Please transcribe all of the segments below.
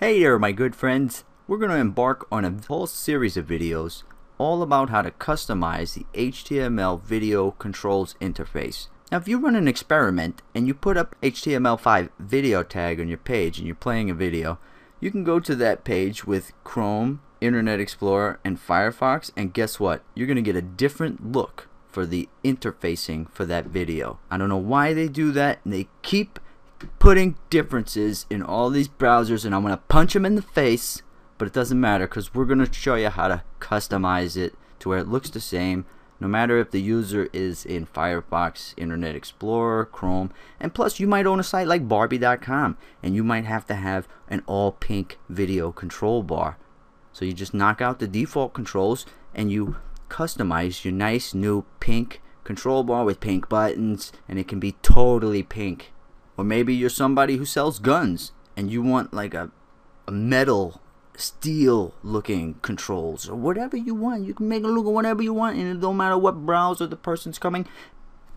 Hey there my good friends, we're going to embark on a whole series of videos all about how to customize the HTML video controls interface. Now if you run an experiment and you put up HTML5 video tag on your page and you're playing a video, you can go to that page with Chrome, Internet Explorer and Firefox, and guess what? You're going to get a different look for the interfacing for that video. I don't know why they do that, and they keep putting differences in all these browsers, and I'm gonna punch them in the face, but it doesn't matter because we're gonna show you how to customize it to where it looks the same no matter if the user is in Firefox, Internet Explorer, Chrome, and plus you might own a site like Barbie.com and you might have to have an all pink video control bar. So you just knock out the default controls and you customize your nice new pink control bar with pink buttons, and it can be totally pink. Or maybe you're somebody who sells guns and you want like a metal, steel looking controls or whatever you want. You can make it look whatever you want and it don't matter what browser the person's coming.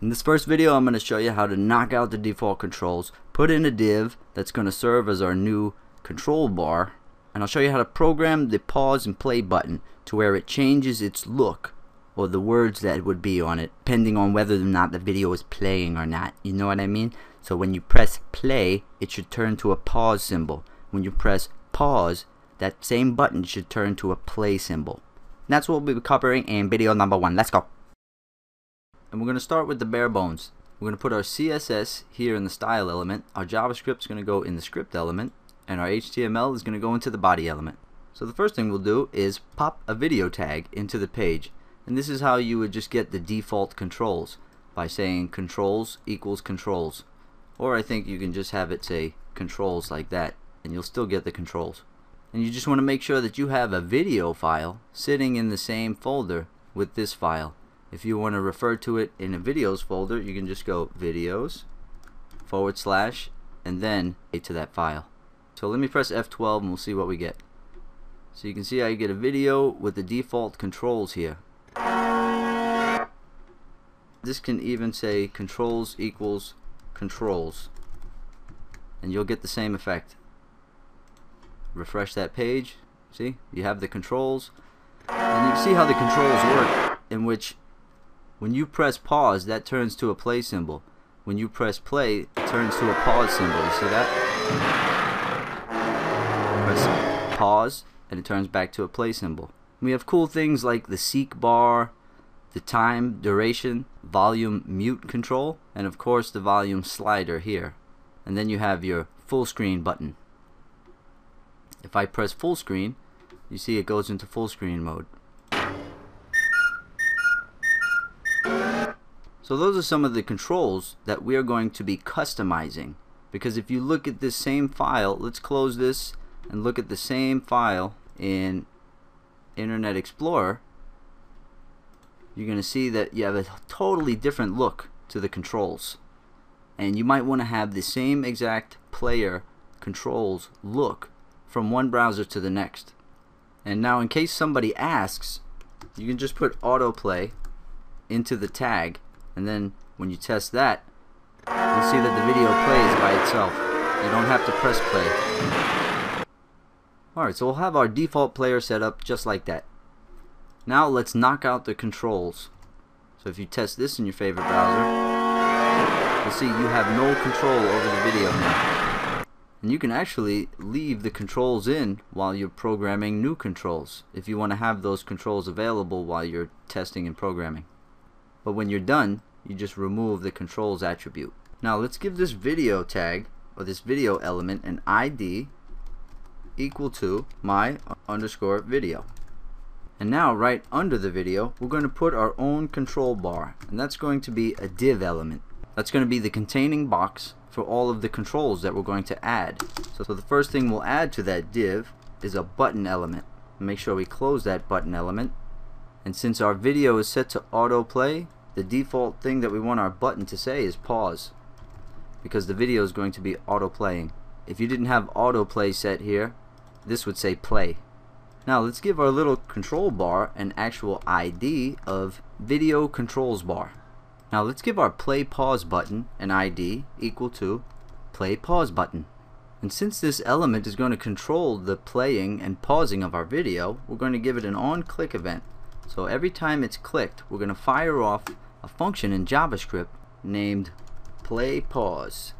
In this first video I'm going to show you how to knock out the default controls, put in a div that's going to serve as our new control bar, and I'll show you how to program the pause and play button to where it changes its look or the words that would be on it depending on whether or not the video is playing or not. You know what I mean? So when you press play, it should turn to a pause symbol. When you press pause, that same button should turn to a play symbol. And that's what we'll be covering in video number one. Let's go. And we're going to start with the bare bones. We're going to put our CSS here in the style element. Our JavaScript is going to go in the script element. And our HTML is going to go into the body element. So the first thing we'll do is pop a video tag into the page. And this is how you would just get the default controls, by saying controls equals controls. Or I think you can just have it say controls like that and you'll still get the controls. And you just want to make sure that you have a video file sitting in the same folder with this file. If you want to refer to it in a videos folder, you can just go videos / and then get to that file. So let me press F12 and we'll see what we get. So you can see I get a video with the default controls here. This can even say controls equals controls and you'll get the same effect. Refresh that page, see, you have the controls, and you see how the controls work, in which when you press pause that turns to a play symbol, when you press play it turns to a pause symbol. You see that? Press pause and it turns back to a play symbol. And we have cool things like the seek bar, the time, duration, volume, mute control, and of course the volume slider here. And then you have your full screen button. If I press full screen, you see it goes into full screen mode. So those are some of the controls that we are going to be customizing, because if you look at this same file, let's close this and look at the same file in Internet Explorer, you're going to see that you have a totally different look to the controls. And you might want to have the same exact player controls look from one browser to the next. And now in case somebody asks, you can just put autoplay into the tag, and then when you test that, you'll see that the video plays by itself. You don't have to press play. Alright, so we'll have our default player set up just like that. Now let's knock out the controls. So if you test this in your favorite browser, you'll see you have no control over the video now. And you can actually leave the controls in while you're programming new controls, if you want to have those controls available while you're testing and programming. But when you're done, you just remove the controls attribute. Now let's give this video tag, or this video element, an ID equal to my_video. And now right under the video we're going to put our own control bar, and that's going to be a div element. That's going to be the containing box for all of the controls that we're going to add. So the first thing we'll add to that div is a button element. Make sure we close that button element, and since our video is set to autoplay, the default thing that we want our button to say is pause, because the video is going to be autoplaying. If you didn't have autoplay set here, this would say play. Now let's give our little control bar an actual ID of video controls bar. Now let's give our play pause button an ID equal to play pause button. And since this element is going to control the playing and pausing of our video, we're going to give it an on-click event. So every time it's clicked, we're going to fire off a function in JavaScript named playPause,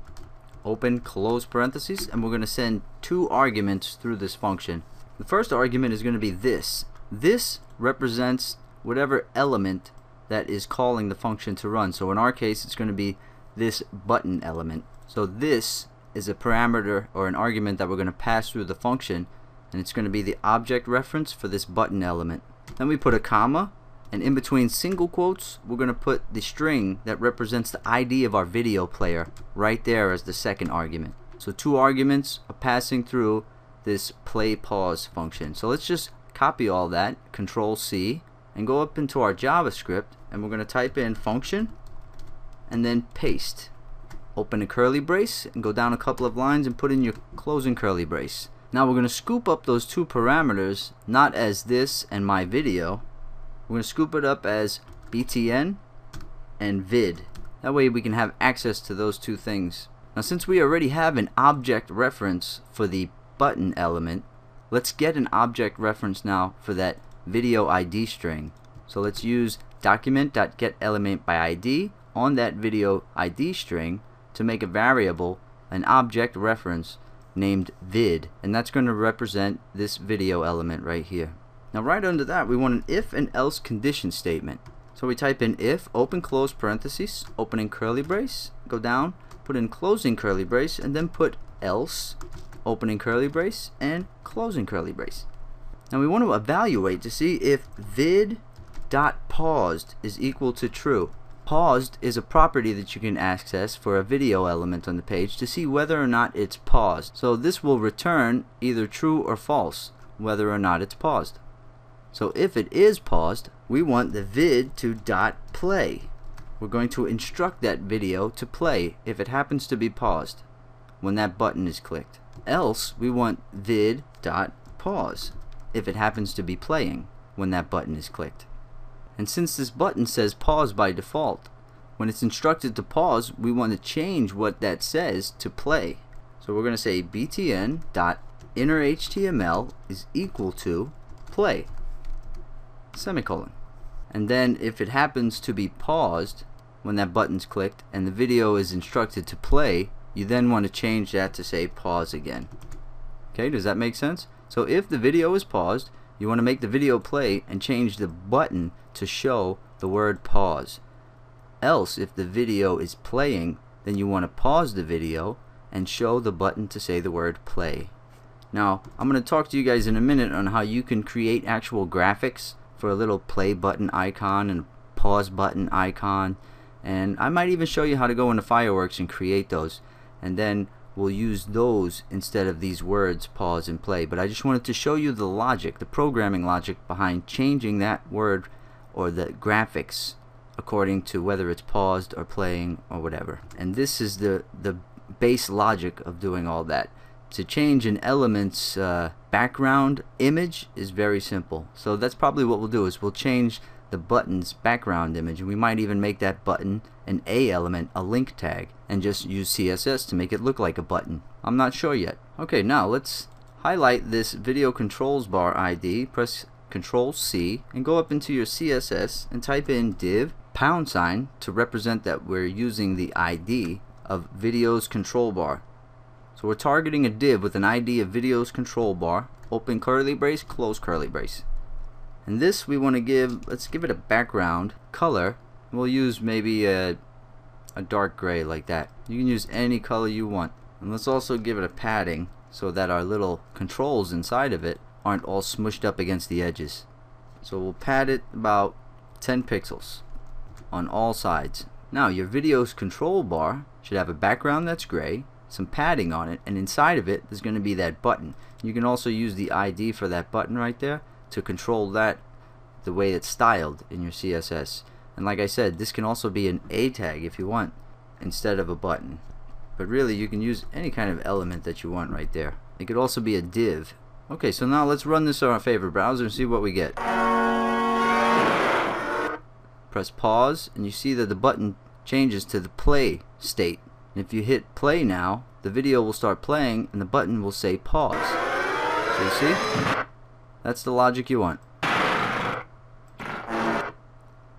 open close parentheses, and we're going to send two arguments through this function. The first argument is going to be this. This represents whatever element that is calling the function to run. So in our case, it's going to be this button element. So this is a parameter or an argument that we're going to pass through the function, and it's going to be the object reference for this button element. Then we put a comma, and in between single quotes we're going to put the string that represents the ID of our video player right there as the second argument. So two arguments are passing through this play pause function. So let's just copy all that, control C, and go up into our JavaScript, and we're going to type in function and then paste. Open a curly brace and go down a couple of lines and put in your closing curly brace. Now we're going to scoop up those two parameters, not as this and my video. We're going to scoop it up as btn and vid. That way we can have access to those two things. Now since we already have an object reference for the button element, let's get an object reference now for that video ID string. So let's use document.getElementById on that video ID string to make a variable, an object reference named vid, and that's going to represent this video element right here. Now right under that we want an if and else condition statement. So we type in if, open close parentheses, opening curly brace, go down, put in closing curly brace, and then put else, opening curly brace and closing curly brace. Now we want to evaluate to see if vid.paused is equal to true. Paused is a property that you can access for a video element on the page to see whether or not it's paused. So this will return either true or false, whether or not it's paused. So if it is paused, we want the vid to .play. We're going to instruct that video to play if it happens to be paused when that button is clicked. Else, we want vid.pause if it happens to be playing when that button is clicked. And since this button says pause by default, when it's instructed to pause, we want to change what that says to play. So we're going to say btn.innerHTML is equal to play, semicolon. And then if it happens to be paused when that button's clicked and the video is instructed to play, you then want to change that to say pause again. Okay, does that make sense? So if the video is paused, you want to make the video play and change the button to show the word pause. Else, if the video is playing, then you want to pause the video and show the button to say the word play. Now, I'm going to talk to you guys in a minute on how you can create actual graphics for a little play button icon and pause button icon. And I might even show you how to go into Fireworks and create those. And then we'll use those instead of these words pause and play, but I just wanted to show you the logic, the programming logic behind changing that word or the graphics according to whether it's paused or playing or whatever. And this is the base logic of doing all that. To change an element's background image is very simple. So that's probably what we'll do, is we'll change the button's background image, and we might even make that button an A element, a link tag, and just use CSS to make it look like a button. I'm not sure yet. Okay, now let's highlight this video controls bar ID, press Control C, and go up into your CSS and type in div # to represent that we're using the ID of video's control bar. So we're targeting a div with an ID of video's control bar, open curly brace, close curly brace. And this we want to give, let's give it a background color. We'll use maybe a dark gray like that. You can use any color you want. And let's also give it a padding so that our little controls inside of it aren't all smushed up against the edges. So we'll pad it about 10 pixels on all sides. Now your video's control bar should have a background that's gray, some padding on it, and inside of it there's going to be that button. You can also use the ID for that button right there to control that, the way it's styled in your CSS. And like I said, this can also be an A tag if you want instead of a button, but really you can use any kind of element that you want right there. It could also be a div. Okay, so now let's run this on our favorite browser and see what we get. Press pause and you see that the button changes to the play state, and if you hit play now the video will start playing and the button will say pause. So you see? That's the logic you want.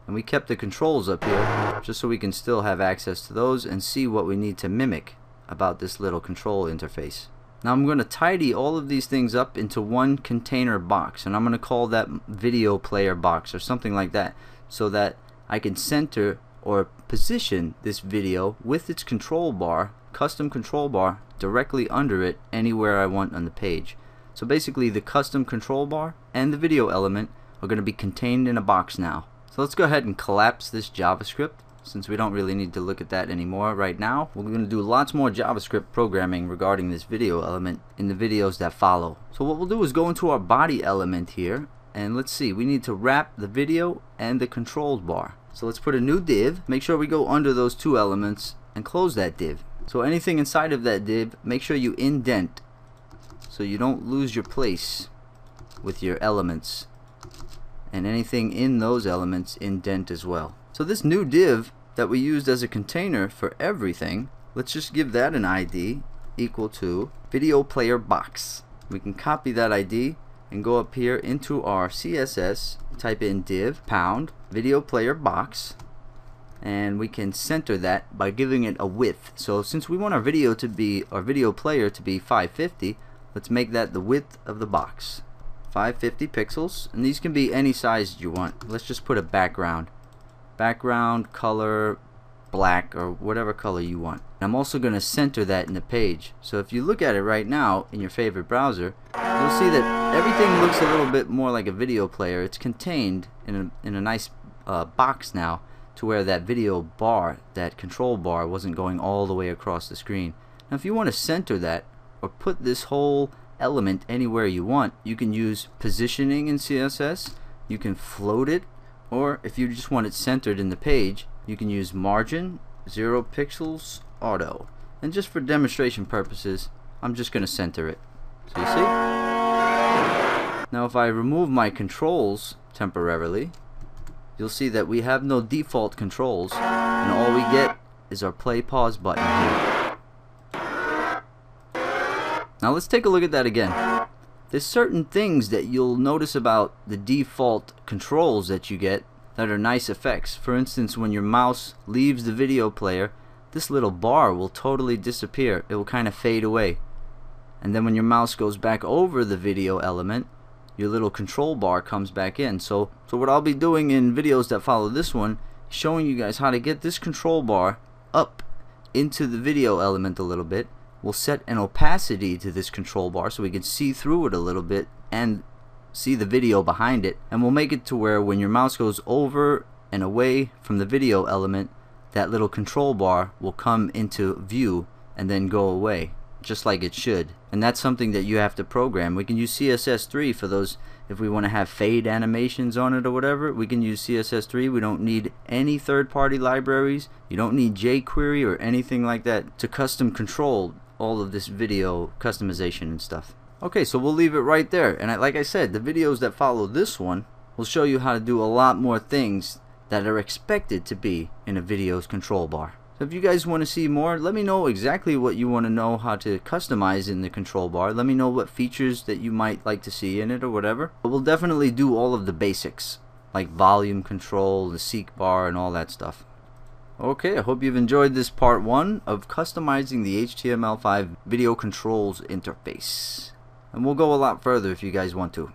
And we kept the controls up here just so we can still have access to those and see what we need to mimic about this little control interface. Now I'm going to tidy all of these things up into one container box, and I'm going to call that video player box or something like that, so that I can center or position this video with its control bar, custom control bar, directly under it anywhere I want on the page. So basically the custom control bar and the video element are going to be contained in a box now. So let's go ahead and collapse this JavaScript, since we don't really need to look at that anymore right now. We're going to do lots more JavaScript programming regarding this video element in the videos that follow. So what we'll do is go into our body element here, and let's see, we need to wrap the video and the control bar. So let's put a new div, make sure we go under those two elements and close that div. So anything inside of that div, make sure you indent so you don't lose your place with your elements, and anything in those elements indent as well. So this new div that we used as a container for everything, let's just give that an ID equal to video player box. We can copy that ID and go up here into our CSS, type in div pound video player box, and we can center that by giving it a width. So since we want our video player to be 550, let's make that the width of the box, 550 pixels, and these can be any size you want. Let's just put a background. Background color black or whatever color you want. And I'm also going to center that in the page. So if you look at it right now in your favorite browser, you'll see that everything looks a little bit more like a video player. It's contained in a nice box now, to where that video bar, that control bar, wasn't going all the way across the screen. Now if you want to center that or put this whole element anywhere you want, you can use positioning in CSS, you can float it, or if you just want it centered in the page, you can use margin 0 pixels auto. And just for demonstration purposes, I'm just going to center it. So you see? Now if I remove my controls temporarily, you'll see that we have no default controls, and all we get is our play pause button here. Now let's take a look at that again. There's certain things that you'll notice about the default controls that you get that are nice effects. For instance, when your mouse leaves the video player, this little bar will totally disappear. It will kind of fade away. And then when your mouse goes back over the video element, your little control bar comes back in. So what I'll be doing in videos that follow this one, showing you guys how to get this control bar up into the video element a little bit. We'll set an opacity to this control bar so we can see through it a little bit and see the video behind it, and we'll make it to where when your mouse goes over and away from the video element, that little control bar will come into view and then go away, just like it should. And that's something that you have to program. We can use CSS3 for those. If we want to have fade animations on it or whatever, we can use CSS3. We don't need any third-party libraries. You don't need jQuery or anything like that to custom control all of this video customization and stuff. Okay, so we'll leave it right there, and like I said, the videos that follow this one will show you how to do a lot more things that are expected to be in a video's control bar. So if you guys want to see more, let me know exactly what you want to know how to customize in the control bar. Let me know what features that you might like to see in it or whatever. But we'll definitely do all of the basics, like volume control, the seek bar, and all that stuff. Okay, I hope you've enjoyed this part 1 of customizing the HTML5 video controls interface. And we'll go a lot further if you guys want to.